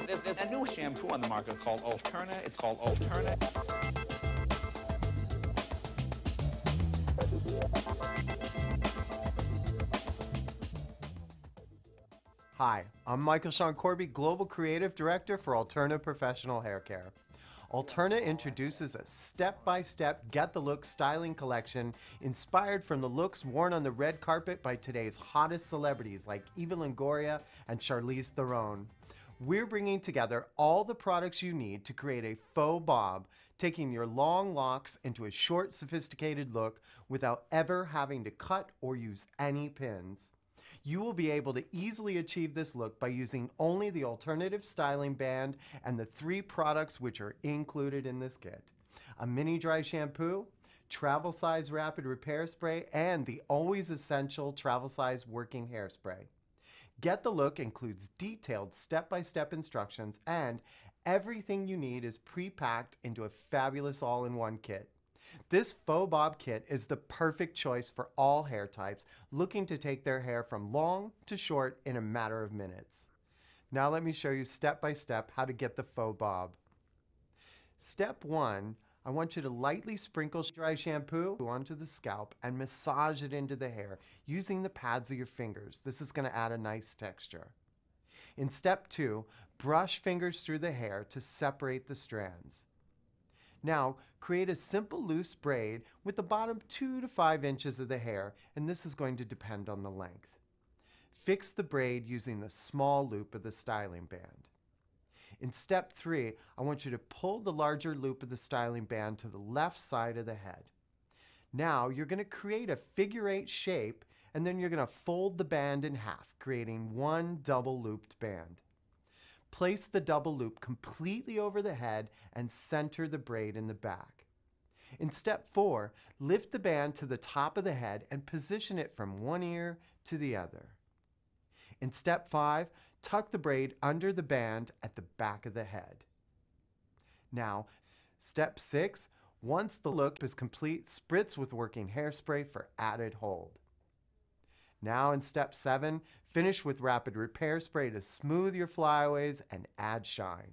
There's a new shampoo on the market called Alterna. It's called Alterna. Hi, I'm Michael Sean Corby, Global Creative Director for Alterna Professional Hair Care. Alterna introduces a step-by-step get-the-look styling collection inspired from the looks worn on the red carpet by today's hottest celebrities like Eva Longoria and Charlize Theron. We're bringing together all the products you need to create a faux bob, taking your long locks into a short, sophisticated look without ever having to cut or use any pins. You will be able to easily achieve this look by using only the alternative styling band and the 3 products which are included in this kit: a mini dry shampoo, travel size rapid repair spray, and the always essential travel size working hairspray. Get the Look includes detailed step-by-step instructions, and everything you need is pre-packed into a fabulous all-in-one kit. This faux bob kit is the perfect choice for all hair types looking to take their hair from long to short in a matter of minutes. Now let me show you step-by-step how to get the faux bob. Step 1, I want you to lightly sprinkle dry shampoo onto the scalp and massage it into the hair using the pads of your fingers. This is going to add a nice texture. In step 2, brush fingers through the hair to separate the strands. Now, create a simple loose braid with the bottom 2 to 5 inches of the hair, and this is going to depend on the length. Fix the braid using the small loop of the styling band. In step 3, I want you to pull the larger loop of the styling band to the left side of the head. Now, you're going to create a figure-8 shape, and then you're going to fold the band in half, creating one double-looped band. Place the double loop completely over the head and center the braid in the back. In step 4, lift the band to the top of the head and position it from one ear to the other. In step 5, tuck the braid under the band at the back of the head. Now, step 6, once the look is complete, spritz with working hairspray for added hold. Now in step 7, finish with rapid repair spray to smooth your flyaways and add shine.